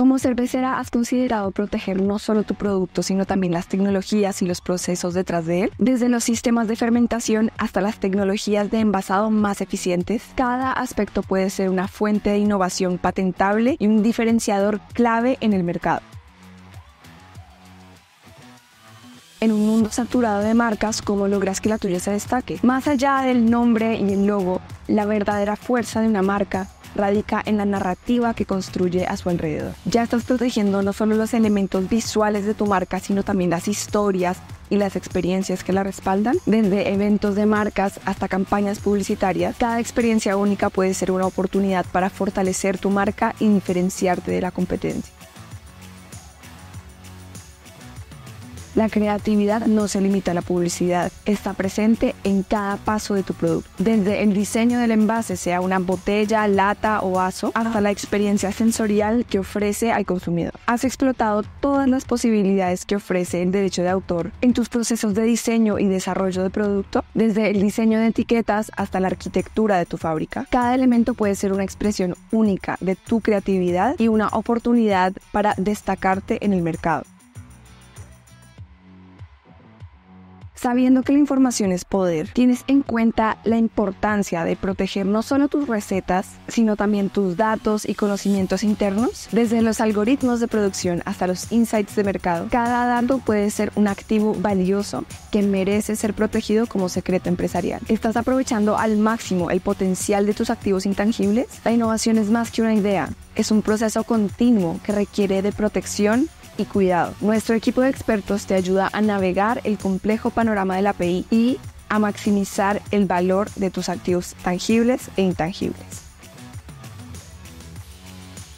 Como cervecera, ¿has considerado proteger no solo tu producto, sino también las tecnologías y los procesos detrás de él? Desde los sistemas de fermentación hasta las tecnologías de envasado más eficientes, cada aspecto puede ser una fuente de innovación patentable y un diferenciador clave en el mercado. En un mundo saturado de marcas, ¿cómo logras que la tuya se destaque? Más allá del nombre y el logo, la verdadera fuerza de una marca radica en la narrativa que construye a su alrededor. Ya estás protegiendo no solo los elementos visuales de tu marca, sino también las historias y las experiencias que la respaldan. Desde eventos de marcas hasta campañas publicitarias, cada experiencia única puede ser una oportunidad para fortalecer tu marca y diferenciarte de la competencia. La creatividad no se limita a la publicidad, está presente en cada paso de tu producto. Desde el diseño del envase, sea una botella, lata o vaso, hasta la experiencia sensorial que ofrece al consumidor. Has explotado todas las posibilidades que ofrece el derecho de autor en tus procesos de diseño y desarrollo de producto, desde el diseño de etiquetas hasta la arquitectura de tu fábrica. Cada elemento puede ser una expresión única de tu creatividad y una oportunidad para destacarte en el mercado. Sabiendo que la información es poder, tienes en cuenta la importancia de proteger no solo tus recetas, sino también tus datos y conocimientos internos. Desde los algoritmos de producción hasta los insights de mercado, cada dato puede ser un activo valioso que merece ser protegido como secreto empresarial. ¿Estás aprovechando al máximo el potencial de tus activos intangibles? La innovación es más que una idea, es un proceso continuo que requiere de protección y cuidado. Nuestro equipo de expertos te ayuda a navegar el complejo panorama de la API y a maximizar el valor de tus activos tangibles e intangibles.